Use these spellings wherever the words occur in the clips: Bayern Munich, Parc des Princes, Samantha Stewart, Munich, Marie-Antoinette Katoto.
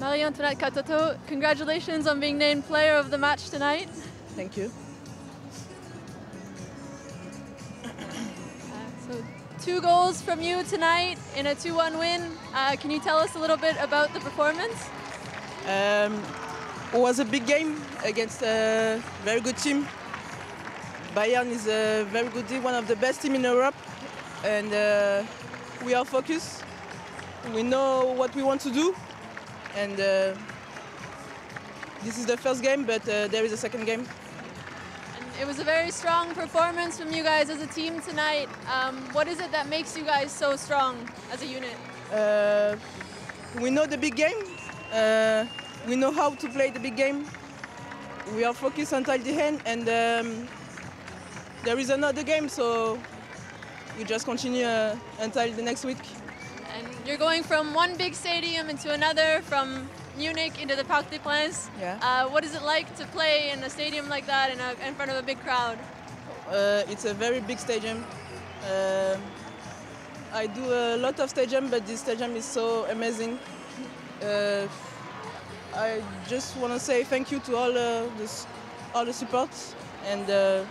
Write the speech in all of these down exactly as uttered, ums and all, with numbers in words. Marie-Antoinette Katoto, congratulations on being named player of the match tonight. Thank you. Uh, so two goals from you tonight in a two one win. Uh, can you tell us a little bit about the performance? Um, it was a big game against a very good team. Bayern is a very good team, one of the best teams in Europe, and uh, we are focused. We know what we want to do, and uh, this is the first game, but uh, there is a second game. And it was a very strong performance from you guys as a team tonight. Um, what is it that makes you guys so strong as a unit? Uh, we know the big game. Uh, we know how to play the big game. We are focused until the end, and um, there is another game, so we just continue uh, until the next week. And you're going from one big stadium into another, from Munich into the Parc des Princes. Yeah. Uh, what is it like to play in a stadium like that in, a, in front of a big crowd? Uh, it's a very big stadium. Uh, I do a lot of stadium, but this stadium is so amazing. Uh, I just want to say thank you to all, uh, this, all the support, and uh,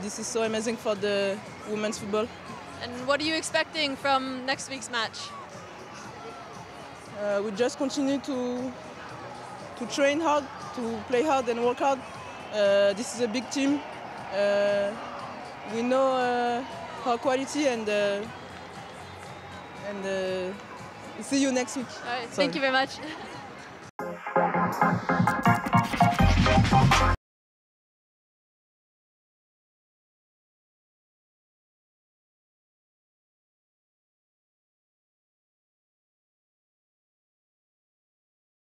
this is so amazing for the women's football. And what are you expecting from next week's match? Uh, we just continue to to train hard, to play hard and work hard. Uh, this is a big team. Uh, we know uh, our quality, and uh, and uh, see you next week. All right, thank you very much.